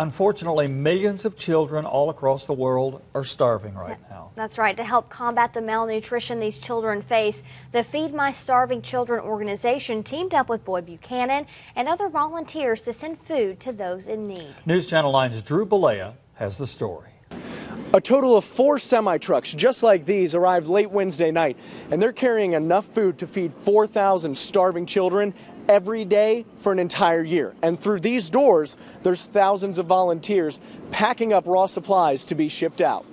Unfortunately, millions of children all across the world are starving right now. That's right. To help combat the malnutrition these children face, the Feed My Starving Children organization teamed up with Boyd Buchanan and other volunteers to send food to those in need. News Channel 9's Drew Bollea has the story. A total of 4 semi-trucks just like these arrived late Wednesday night, and they're carrying enough food to feed 4,000 starving children every day for an entire year. And through these doors, there's thousands of volunteers packing up raw supplies to be shipped out.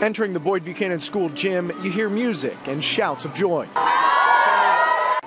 Entering the Boyd Buchanan School gym, you hear music and shouts of joy.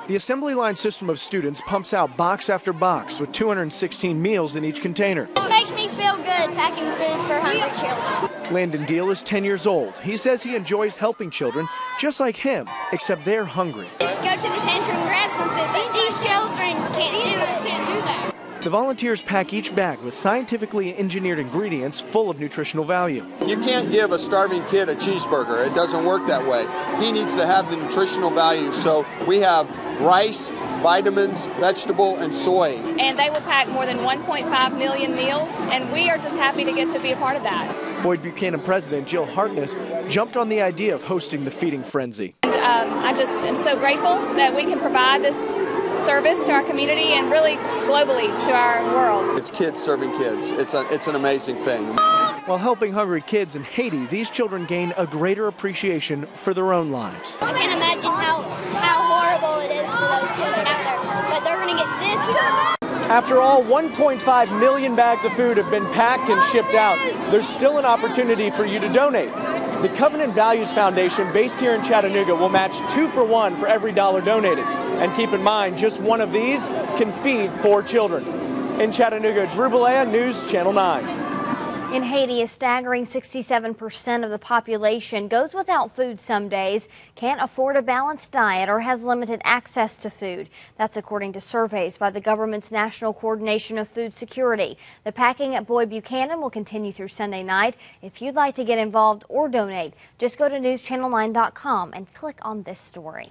The assembly line system of students pumps out box after box with 216 meals in each container. This makes me feel good, packing food for hungry children. Landon Deal is 10 years old. He says he enjoys helping children just like him, except they're hungry. Just go to the pantry and grab some food, but these children can't do that. The volunteers pack each bag with scientifically engineered ingredients full of nutritional value. You can't give a starving kid a cheeseburger. It doesn't work that way. He needs to have the nutritional value. So we have rice, vitamins, vegetable, and soy. And they will pack more than 1.5 million meals, and we are just happy to get to be a part of that. Boyd Buchanan President Jill Hartness jumped on the idea of hosting the feeding frenzy. And, I just am so grateful that we can provide this service to our community and really globally to our world. It's kids serving kids. It's an amazing thing. While helping hungry kids in Haiti, these children gain a greater appreciation for their own lives. I can't imagine how horrible it is for those children out there, but they're going to get this food. After all, 1.5 million bags of food have been packed and shipped out. There's still an opportunity for you to donate. The Covenant Values Foundation, based here in Chattanooga, will match 2 for $1 for every dollar donated. And keep in mind, just one of these can feed 4 children. In Chattanooga, Drew Bollea, News Channel 9. In Haiti, a staggering 67% of the population goes without food some days, can't afford a balanced diet, or has limited access to food. That's according to surveys by the government's National Coordination of Food Security. The packing at Boyd Buchanan will continue through Sunday night. If you'd like to get involved or donate, just go to newschannel9.com and click on this story.